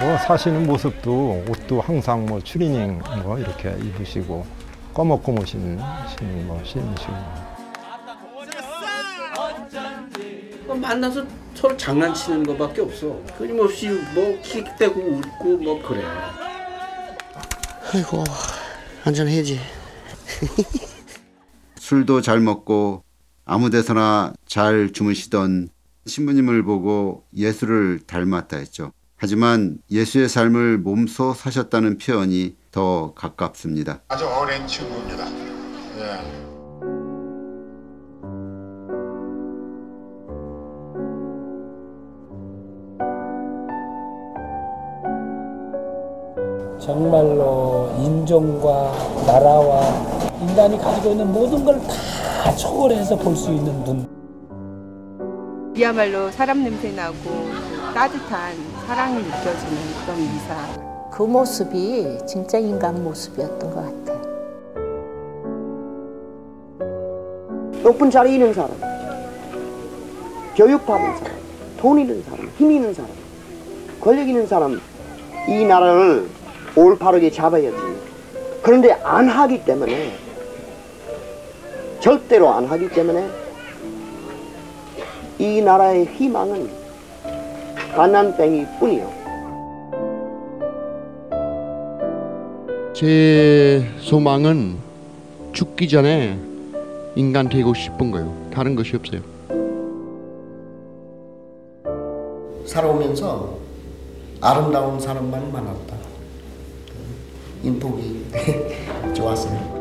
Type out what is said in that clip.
뭐 사시는 모습도 옷도 항상 뭐 추리닝 뭐 이렇게 입으시고 꺼먹고무신 뭐 신으시고. 만나서 서로 장난치는 것밖에 없어. 끊임없이 뭐 킥대고 웃고 뭐 그래. 아이고 안전해야지. 술도 잘 먹고 아무데서나 잘 주무시던 신부님을 보고 예수를 닮았다 했죠. 하지만 예수의 삶을 몸소 사셨다는 표현이 더 가깝습니다. 아주 오랜 친구입니다. 예. 정말로 인종과 나라와 인간이 가지고 있는 모든 걸 다 초월해서 볼 수 있는 눈. 이야말로 사람 냄새나고 따뜻한 사랑이 느껴지는 그런 미사. 그 모습이 진짜 인간 모습이었던 것 같아. 높은 자리에 있는 사람, 교육받은 사람, 돈 있는 사람, 힘 있는 사람, 권력 있는 사람, 이 나라를 올바르게 잡아야지. 그런데 안 하기 때문에, 절대로 안 하기 때문에 이 나라의 희망은 가난뱅이 뿐이요. 제 소망은 죽기 전에 인간 되고 싶은 거예요. 다른 것이 없어요. 살아오면서 아름다운 사람만 만났다. 인복이 좋았어요.